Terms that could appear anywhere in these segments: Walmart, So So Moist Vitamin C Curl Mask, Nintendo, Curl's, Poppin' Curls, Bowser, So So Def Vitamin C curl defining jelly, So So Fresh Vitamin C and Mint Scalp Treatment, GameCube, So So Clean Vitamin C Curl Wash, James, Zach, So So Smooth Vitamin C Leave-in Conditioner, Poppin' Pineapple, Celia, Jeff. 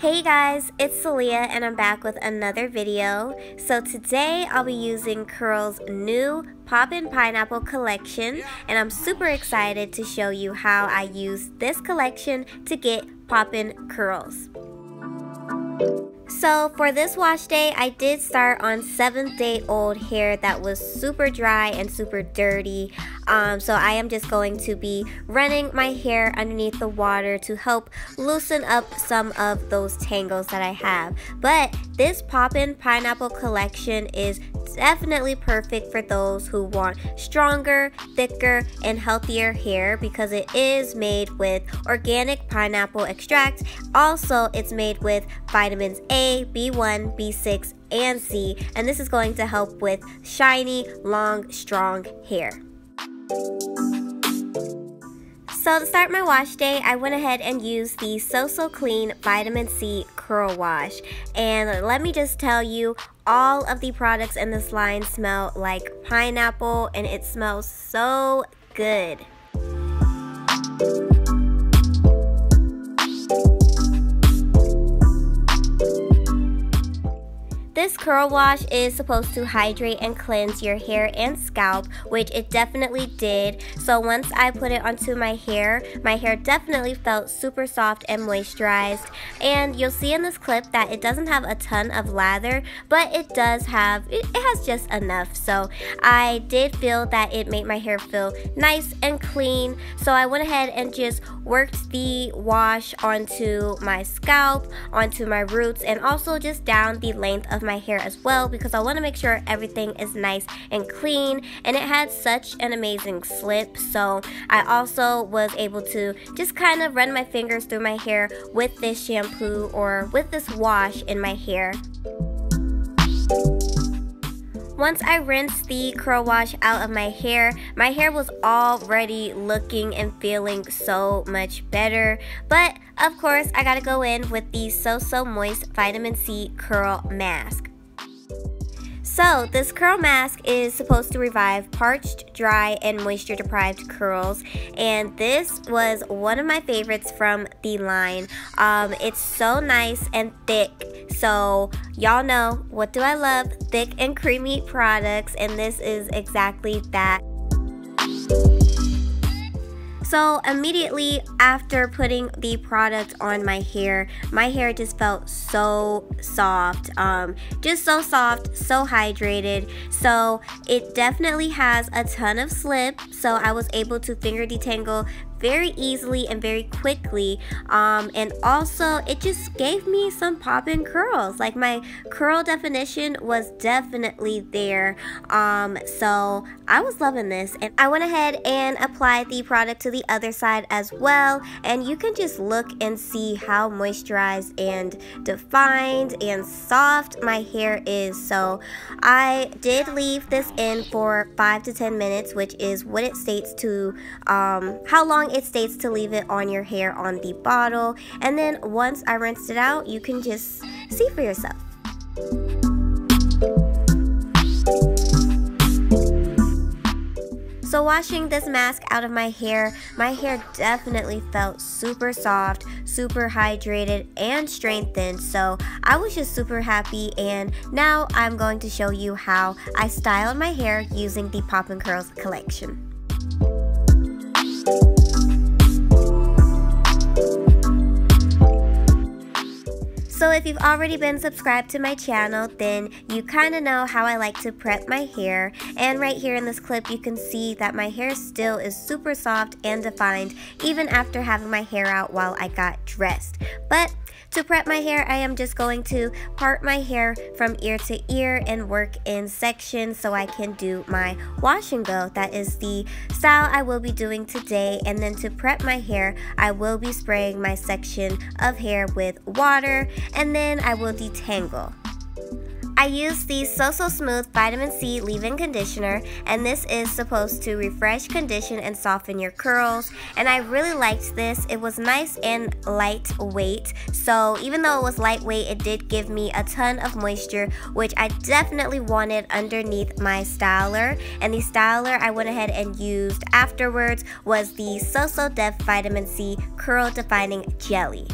Hey guys, it's Celia and I'm back with another video. So today I'll be using Curl's new Poppin' Pineapple collection, and I'm super excited to show you how I use this collection to get Poppin' Curls. So for this wash day, I did start on 7th-day-old hair that was super dry and super dirty. So I am just going to be running my hair underneath the water to help loosen up some of those tangles that I have. But this Poppin' Pineapple collection is definitely perfect for those who want stronger, thicker, and healthier hair because it is made with organic pineapple extract. Also, it's made with vitamins A, B1, B6, and C, and this is going to help with shiny, long, strong hair. So to start my wash day, I went ahead and used the So So Clean Vitamin C Curl Wash. And let me just tell you, all of the products in this line smell like pineapple, and it smells so good. This curl wash is supposed to hydrate and cleanse your hair and scalp, which it definitely did. So once I put it onto my hair definitely felt super soft and moisturized. And you'll see in this clip that it doesn't have a ton of lather, but it has just enough. So I did feel that it made my hair feel nice and clean. So I went ahead and just worked the wash onto my scalp, onto my roots, and also just down the length of my hair as well, because I want to make sure everything is nice and clean. And it had such an amazing slip, so I also was able to just kind of run my fingers through my hair with this shampoo or with this wash in my hair. Once I rinsed the curl wash out of my hair was already looking and feeling so much better. But of course, I gotta go in with the So So Moist Vitamin C Curl Mask. So this curl mask is supposed to revive parched, dry, and moisture deprived curls, and this was one of my favorites from the line. It's so nice and thick, so y'all know what do I love, thick and creamy products, and this is exactly that. So immediately after putting the product on my hair just felt so soft, just so soft, so hydrated. So it definitely has a ton of slip, so I was able to finger detangle very easily and very quickly, and also it just gave me some poppin' curls. Like, my curl definition was definitely there, so I was loving this. And I went ahead and applied the product to the other side as well, and you can just look and see how moisturized and defined and soft my hair is. So I did leave this in for 5 to 10 minutes, which is what it states to how long it states to leave it on your hair on the bottle. And then once I rinsed it out, you can just see for yourself. So washing this mask out of my hair definitely felt super soft, super hydrated, and strengthened. So I was just super happy, and now I'm going to show you how I styled my hair using the Poppin' Curls collection. So if you've already been subscribed to my channel, then you kind of know how I like to prep my hair. And right here in this clip, you can see that my hair still is super soft and defined even after having my hair out while I got dressed. But to prep my hair, I am just going to part my hair from ear to ear and work in sections so I can do my wash and go. That is the style I will be doing today. And then to prep my hair, I will be spraying my section of hair with water, and then I will detangle. I use the So So Smooth Vitamin C Leave-in Conditioner, and this is supposed to refresh, condition, and soften your curls. And I really liked this. It was nice and lightweight. So even though it was lightweight, it did give me a ton of moisture, which I definitely wanted underneath my styler. And the styler I went ahead and used afterwards was the So So Def Vitamin C Curl Defining Jelly.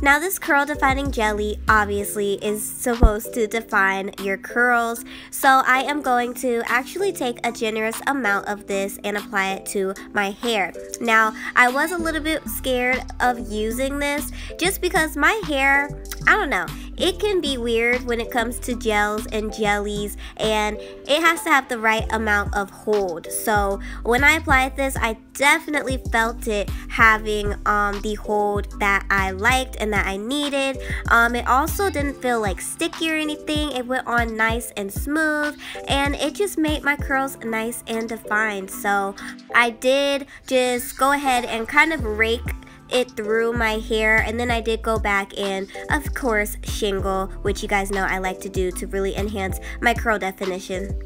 Now this curl defining jelly obviously is supposed to define your curls, so I am going to actually take a generous amount of this and apply it to my hair. Now I was a little bit scared of using this just because my hair, I don't know, it can be weird when it comes to gels and jellies, and it has to have the right amount of hold. So when I applied this, I definitely felt it having the hold that I liked and that I needed. It also didn't feel like sticky or anything. It went on nice and smooth, and it just made my curls nice and defined. So I did just go ahead and kind of rake it through my hair, and then I did go back and of course shingle, which you guys know I like to do to really enhance my curl definition.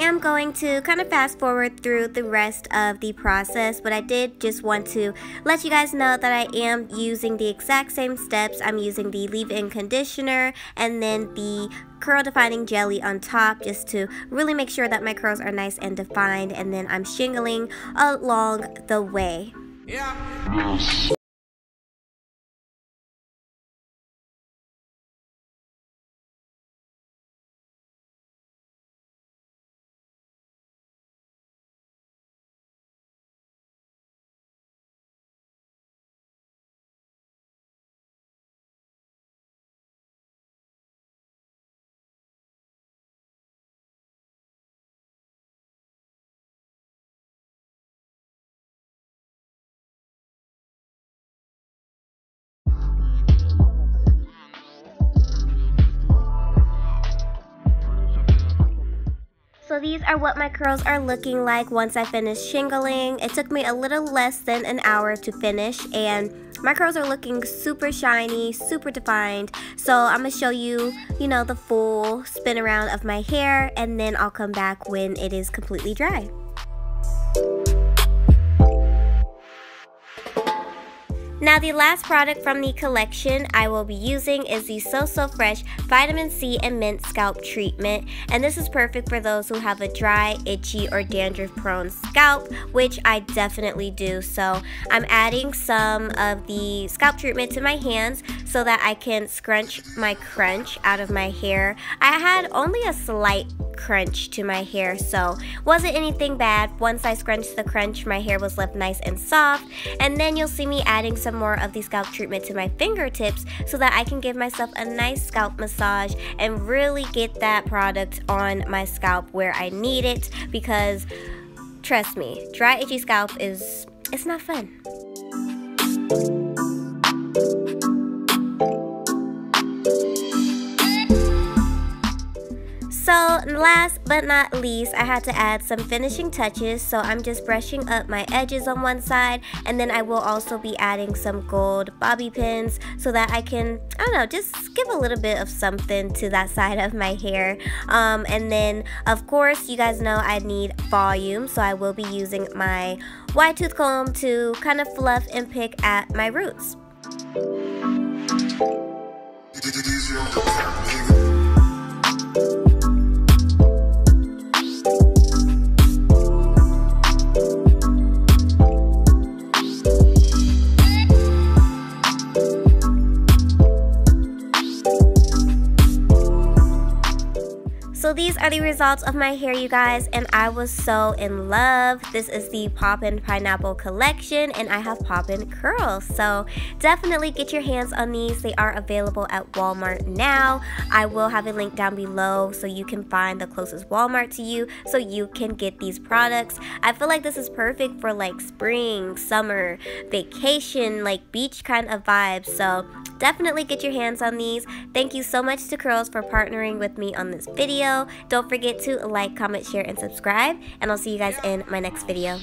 I'm going to kind of fast forward through the rest of the process, but I did just want to let you guys know that I am using the exact same steps. I'm using the leave-in conditioner and then the curl defining jelly on top, just to really make sure that my curls are nice and defined, and then I'm shingling along the way. Yeah. So these are what my curls are looking like once I finish shingling. It took me a little less than an hour to finish, and my curls are looking super shiny, super defined. So I'm gonna show you, you know, the full spin around of my hair, and then I'll come back when it is completely dry. Now the last product from the collection I will be using is the So So Fresh Vitamin C and Mint Scalp Treatment, and this is perfect for those who have a dry, itchy, or dandruff prone scalp, which I definitely do. So I'm adding some of the scalp treatment to my hands so that I can scrunch my crunch out of my hair. I had only a slight crunch to my hair, so wasn't anything bad. Once I scrunched the crunch, my hair was left nice and soft, and then you'll see me adding some more of the scalp treatment to my fingertips so that I can give myself a nice scalp massage and really get that product on my scalp where I need it, because trust me, dry, itchy scalp is, it's not fun. So last but not least, I had to add some finishing touches, so I'm just brushing up my edges on one side, and then I will also be adding some gold bobby pins so that I can, I don't know, just give a little bit of something to that side of my hair. And then of course you guys know I need volume, so I will be using my wide tooth comb to kind of fluff and pick at my roots. So these are the results of my hair, you guys, and I was so in love. This is the Poppin' Pineapple collection, and I have Poppin' Curls. So definitely get your hands on these. They are available at Walmart now. I will have a link down below so you can find the closest Walmart to you so you can get these products. I feel like this is perfect for like spring, summer, vacation, like beach kind of vibe. So definitely get your hands on these. Thank you so much to Curl's for partnering with me on this video. Don't forget to like, comment, share, and subscribe, and I'll see you guys in my next video.